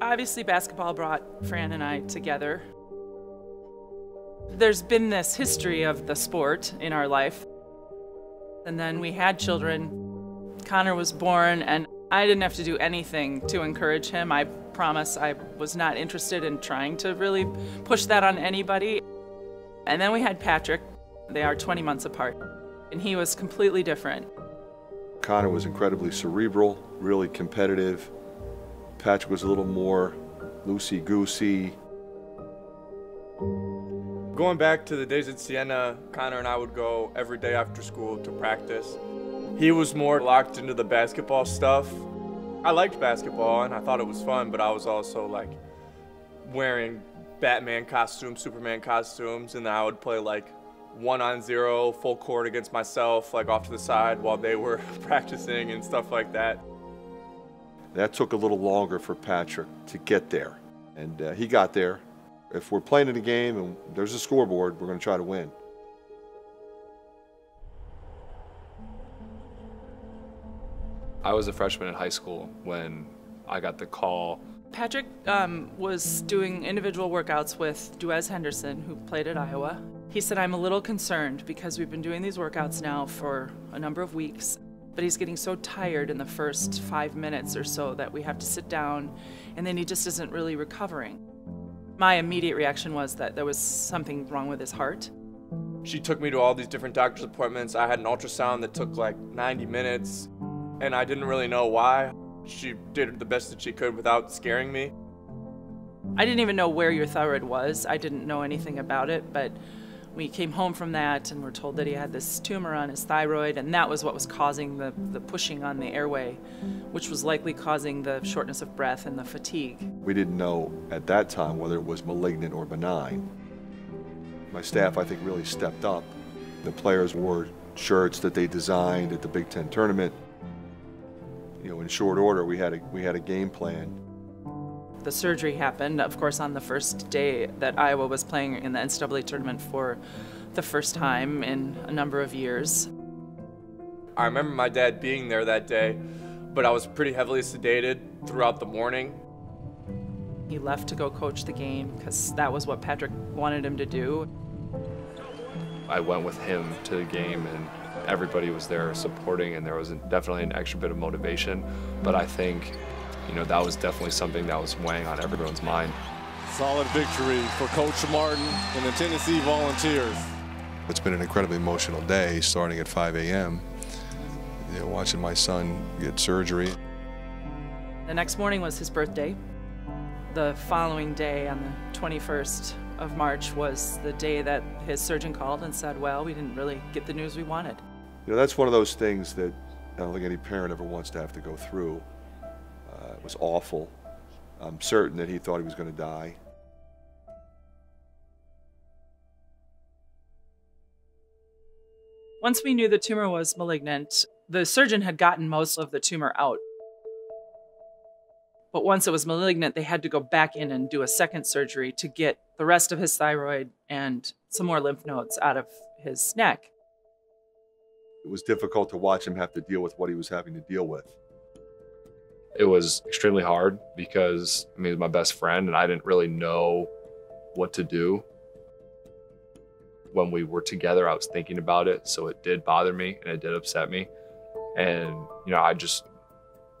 Obviously, basketball brought Fran and I together. There's been this history of the sport in our life. And then we had children. Connor was born, and I didn't have to do anything to encourage him. I promise I was not interested in trying to really push that on anybody. And then we had Patrick. They are 20 months apart, and he was completely different. Connor was incredibly cerebral, really competitive. Patrick was a little more loosey-goosey. Going back to the days at Siena, Connor and I would go every day after school to practice. He was more locked into the basketball stuff. I liked basketball and I thought it was fun, but I was also like wearing Batman costumes, Superman costumes, and then I would play like 1-on-0 full court against myself, like off to the side while they were practicing and stuff like that. That took a little longer for Patrick to get there, and he got there. If we're playing in a game and there's a scoreboard, we're going to try to win. I was a freshman in high school when I got the call. Patrick was doing individual workouts with Duez Henderson, who played at Iowa. He said, "I'm a little concerned because we've been doing these workouts now for a number of weeks, but he's getting so tired in the first 5 minutes or so that we have to sit down, and then he just isn't really recovering." My immediate reaction was that there was something wrong with his heart. She took me to all these different doctor's appointments. I had an ultrasound that took like 90 minutes, and I didn't really know why. She did the best that she could without scaring me. I didn't even know where your thyroid was. I didn't know anything about it, but we came home from that and were told that he had this tumor on his thyroid, and that was what was causing the pushing on the airway, which was likely causing the shortness of breath and the fatigue. We didn't know at that time whether it was malignant or benign. My staff, I think, really stepped up. The players wore shirts that they designed at the Big Ten tournament. You know, in short order, we had a game plan. The surgery happened, of course, on the first day that Iowa was playing in the NCAA tournament for the first time in a number of years. I remember my dad being there that day, but I was pretty heavily sedated throughout the morning. He left to go coach the game because that was what Patrick wanted him to do. I went with him to the game, and everybody was there supporting, and there was definitely an extra bit of motivation, but I think, you know, that was definitely something that was weighing on everyone's mind. Solid victory for Coach Martin and the Tennessee Volunteers. It's been an incredibly emotional day, starting at 5 a.m., you know, watching my son get surgery. The next morning was his birthday. The following day, on the 21st of March, was the day that his surgeon called and said, well, we didn't really get the news we wanted. You know, that's one of those things that I don't think any parent ever wants to have to go through. It was awful. I'm certain that he thought he was going to die. Once we knew the tumor was malignant, the surgeon had gotten most of the tumor out. But once it was malignant, they had to go back in and do a second surgery to get the rest of his thyroid and some more lymph nodes out of his neck. It was difficult to watch him have to deal with what he was having to deal with. It was extremely hard because, I mean, he was my best friend and I didn't really know what to do. When we were together, I was thinking about it, so it did bother me and it did upset me. And, you know, I just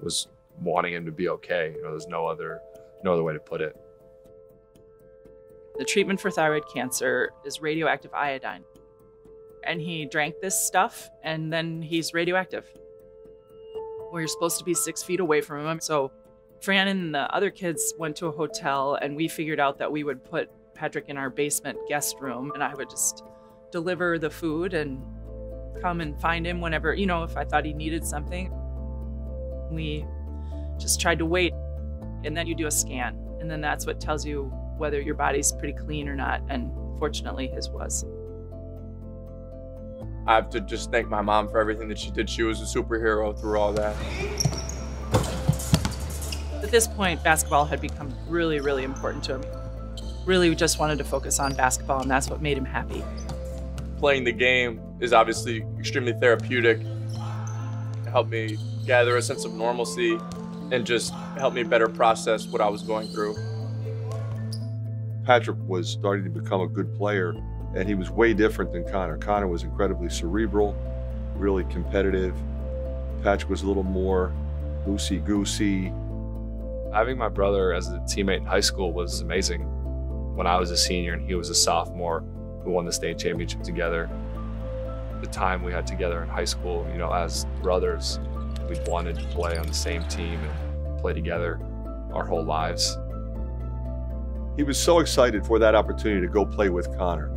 was wanting him to be okay. You know, there's no other way to put it. The treatment for thyroid cancer is radioactive iodine. And he drank this stuff and then he's radioactive. Where you're supposed to be 6 feet away from him. So Fran and the other kids went to a hotel, and we figured out that we would put Patrick in our basement guest room, and I would just deliver the food and come and find him whenever, you know, if I thought he needed something. We just tried to wait, and then you do a scan, and then that's what tells you whether your body's pretty clean or not, and fortunately his was. I have to just thank my mom for everything that she did. She was a superhero through all that. At this point, basketball had become really, really important to him. Really, we just wanted to focus on basketball, and that's what made him happy. Playing the game is obviously extremely therapeutic. It helped me gather a sense of normalcy. and just helped me better process what I was going through. Patrick was starting to become a good player, and he was way different than Connor. Connor was incredibly cerebral, really competitive. Patrick was a little more loosey-goosey. Having my brother as a teammate in high school was amazing. When I was a senior and he was a sophomore, we won the state championship together. The time we had together in high school, you know, as brothers, we wanted to play on the same team and play together our whole lives. He was so excited for that opportunity to go play with Connor.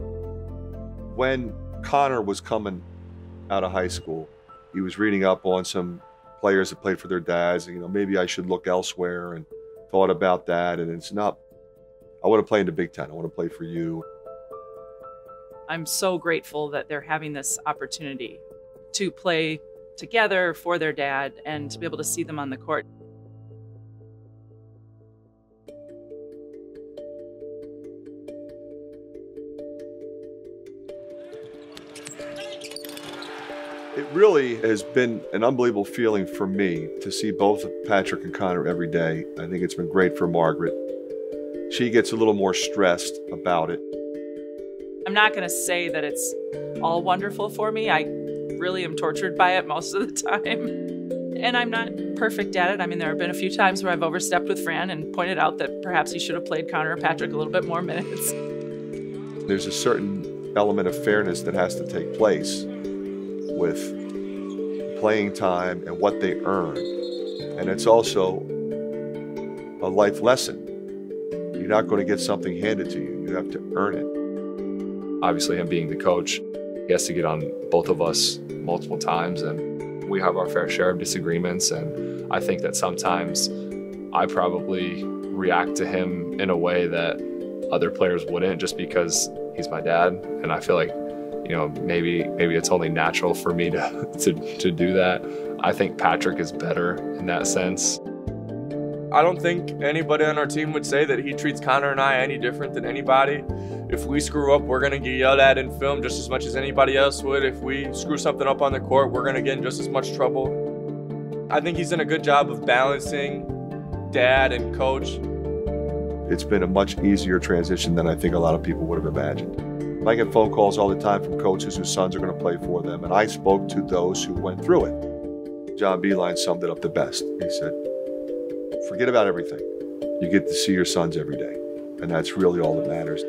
When Connor was coming out of high school, he was reading up on some players that played for their dads, and, you know, maybe I should look elsewhere, and thought about that, and it's not, I want to play in the Big Ten, I want to play for you. I'm so grateful that they're having this opportunity to play together for their dad and to be able to see them on the court. It really has been an unbelievable feeling for me to see both Patrick and Connor every day. I think it's been great for Margaret. She gets a little more stressed about it. I'm not going to say that it's all wonderful for me. I really am tortured by it most of the time. And I'm not perfect at it. I mean, there have been a few times where I've overstepped with Fran and pointed out that perhaps he should have played Connor or Patrick a little bit more minutes. There's a certain element of fairness that has to take place with playing time and what they earn. And it's also a life lesson. You're not going to get something handed to you. You have to earn it. Obviously, him being the coach, he has to get on both of us multiple times, and we have our fair share of disagreements, and I think that sometimes I probably react to him in a way that other players wouldn't, just because he's my dad, and I feel like, you know, maybe it's only natural for me to do that. I think Patrick is better in that sense. I don't think anybody on our team would say that he treats Connor and I any different than anybody. If we screw up, we're gonna get yelled at in film just as much as anybody else would. If we screw something up on the court, we're gonna get in just as much trouble. I think he's done a good job of balancing dad and coach. It's been a much easier transition than I think a lot of people would have imagined. I get phone calls all the time from coaches whose sons are going to play for them, and I spoke to those who went through it. John Beilein summed it up the best. He said, forget about everything. You get to see your sons every day, and that's really all that matters.